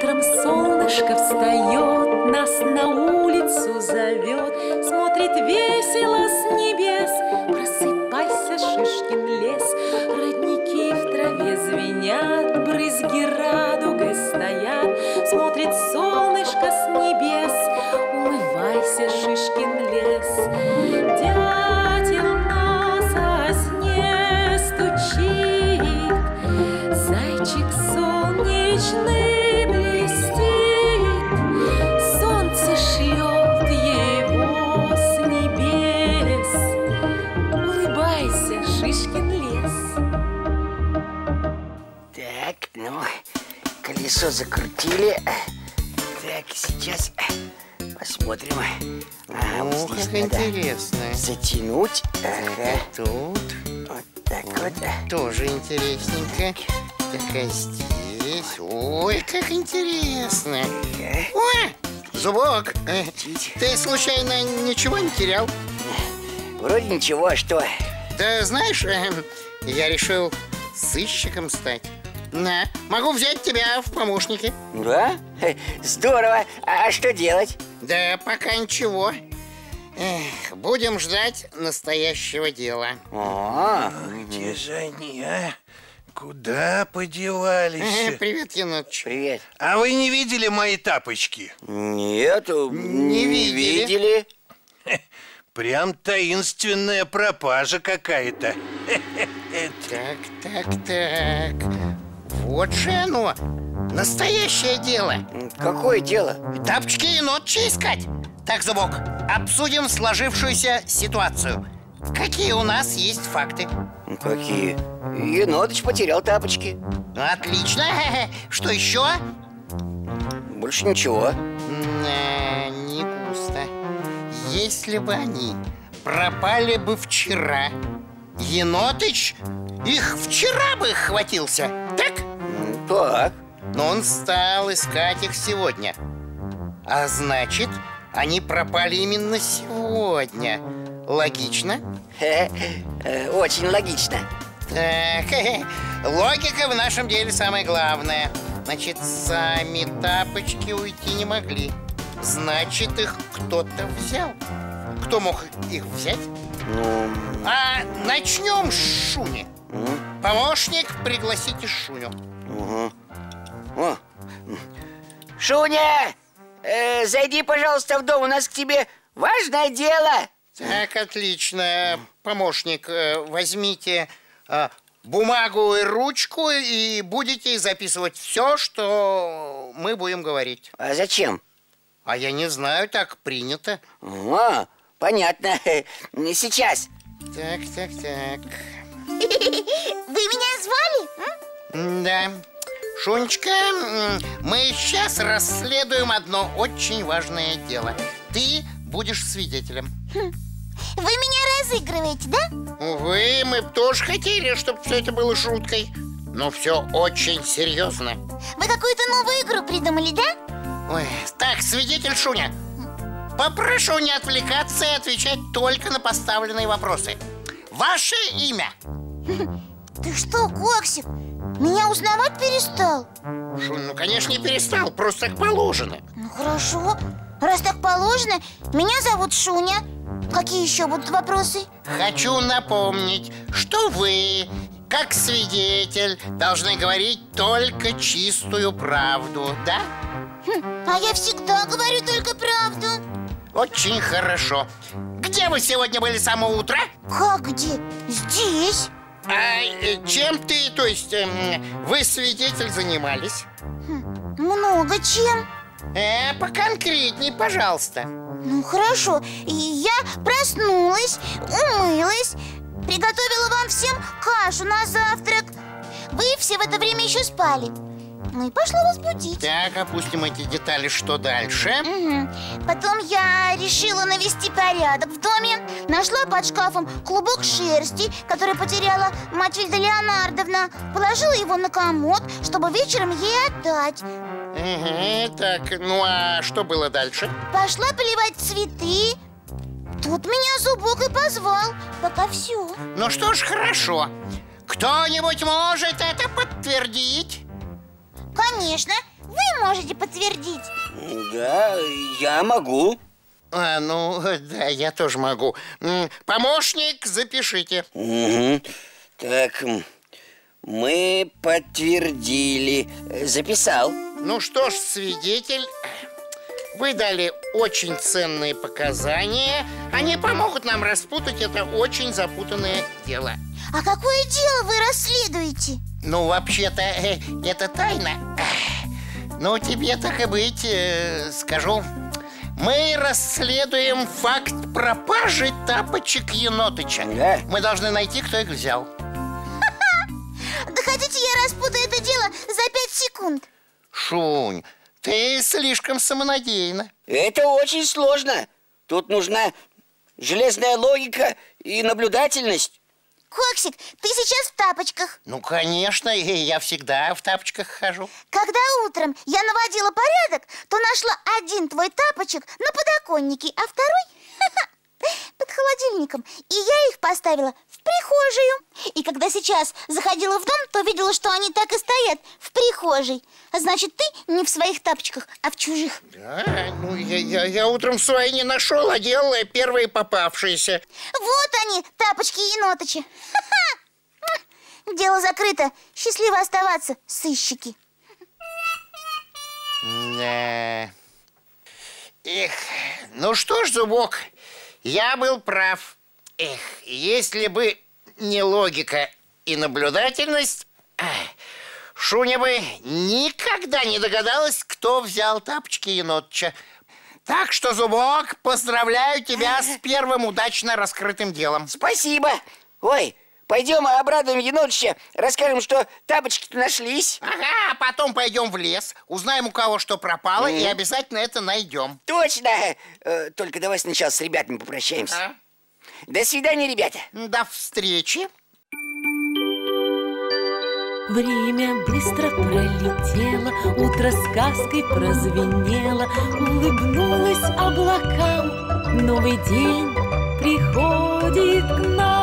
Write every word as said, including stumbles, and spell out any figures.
Утром солнышко встает, нас на улицу зовет, смотрит весело с небес. Просыпайся, Шишкин лес, родники в траве звенят, брызги радугой стоят, смотрит солнышко с небес. Умывайся, Шишкин лес, дятел нас о сне стучит, зайчик солнечный. Колесо закрутили. Так, сейчас посмотрим. Ага, вот здесь интересно. Затянуть. Ага. Тут. Вот так вот. вот. Тоже интересненько. Так, а здесь. Ой, как интересно. Ага. О, Зубок, Чуть. ты случайно ничего не терял? Вроде ничего, а что? Да знаешь, я решил сыщиком стать. На, могу взять тебя в помощники. Да? Здорово. А, а что делать? Да пока ничего. Эх, будем ждать настоящего дела. А, -а, -а. Где же они, а? Куда подевались? Привет, Енотыч. Привет. А вы не видели мои тапочки? Нет, не, не видели. видели. Прям таинственная пропажа какая-то. Так, так, так. Вот же оно, настоящее дело. Какое дело? Тапочки Енотыча искать. Так, Зубок, обсудим сложившуюся ситуацию. Какие у нас есть факты? Какие? Енотыч потерял тапочки. Отлично. Что еще? Больше ничего. Не густо. Если бы они пропали бы вчера, Енотыч их вчера бы хватился. Так? Так. Но он стал искать их сегодня. А значит, они пропали именно сегодня. Логично? Очень логично. Так, логика в нашем деле самое главное. Значит, сами тапочки уйти не могли. Значит, их кто-то взял. Кто мог их взять? Ну... А начнем с Шуни. Mm. Помощник, пригласите Шуню. Uh-huh. oh. Шуня, э, зайди, пожалуйста, в дом. У нас к тебе важное дело. Так, отлично. Помощник, э, возьмите э, бумагу и ручку и будете записывать все, что мы будем говорить. А зачем? А я не знаю, так принято. Uh-huh. Понятно. Сейчас. Так, так, так. Вы меня звали? Да. Шунечка, мы сейчас расследуем одно очень важное дело. Ты будешь свидетелем. Вы меня разыгрываете, да? Увы, мы тоже хотели, чтобы все это было шуткой. Но все очень серьезно. Вы какую-то новую игру придумали, да? Ой, так, свидетель Шуня, попрошу не отвлекаться и отвечать только на поставленные вопросы. Ваше имя? Ты что, Коксик, меня узнавать перестал? Шунь, ну, конечно, не перестал, просто так положено. Ну, хорошо. Раз так положено, меня зовут Шуня. Какие еще будут вопросы? Хочу напомнить, что вы, как свидетель, должны говорить только чистую правду, да? А я всегда говорю только правду. Очень хорошо. Где вы сегодня были с самого утра? Как где? Здесь. А чем ты, то есть, вы, свидетель, занимались? Много чем. Э, поконкретней, пожалуйста. Ну, хорошо. Я проснулась, умылась, приготовила вам всем кашу на завтрак. Вы все в это время еще спали. Ну и пошла вас будить. Так, опустим эти детали, что дальше? Угу. Потом я решила навести порядок в доме. Нашла под шкафом клубок шерсти, который потеряла Матильда Леонардовна. Положила его на комод, чтобы вечером ей отдать. Угу, так, ну а что было дальше? Пошла поливать цветы. Тут меня Зубок и позвал. Пока все. Ну что ж, хорошо. Кто-нибудь может это подтвердить? Конечно, вы вы можете подтвердить? Да, я могу. А, ну, да, я тоже могу. Помощник, запишите. Угу. Так, мы подтвердили. Записал. Ну что ж, свидетель, вы дали очень ценные показания. Они помогут нам распутать это очень запутанное дело. А какое дело вы расследуете? Ну, вообще-то, это тайна. Ну, тебе так и быть, скажу. Мы расследуем факт пропажи тапочек Енотыча. Да. Мы должны найти, кто их взял. Да хотите, я распутаю это дело за пять секунд? Шунь, ты слишком самонадеянна. Это очень сложно. Тут нужна железная логика и наблюдательность. Коксик, ты сейчас в тапочках. Ну, конечно, я всегда в тапочках хожу. Когда утром я наводила порядок, то нашла один твой тапочек на подоконнике, а второй под холодильником. И я их поставила в прихожую. И когда сейчас заходила в дом, то видела, что они так и стоят в прихожей. А значит, ты не в своих тапочках, а в чужих. Да, ну я, я, я утром свои не нашел, а делал первые попавшиеся. Вот они, тапочки Енотыча. Ха-ха! Дело закрыто. Счастливо оставаться, сыщики. Да. Эх, ну что ж, Зубок, я был прав. Эх, если бы не логика и наблюдательность, Шуня бы никогда не догадалась, кто взял тапочки Енотыча. Так что, Зубок, поздравляю тебя с первым удачно раскрытым делом. Спасибо. Ой, пойдем обрадуем Енотыча, расскажем, что тапочки-то нашлись. Ага, потом пойдем в лес, узнаем, у кого что пропало, mm-hmm. и обязательно это найдем. Точно. Э, только давай сначала с ребятами попрощаемся. А? До свидания, ребята. До встречи. Время быстро пролетело, утро сказкой прозвенело, улыбнулось облакам. Новый день приходит к нам.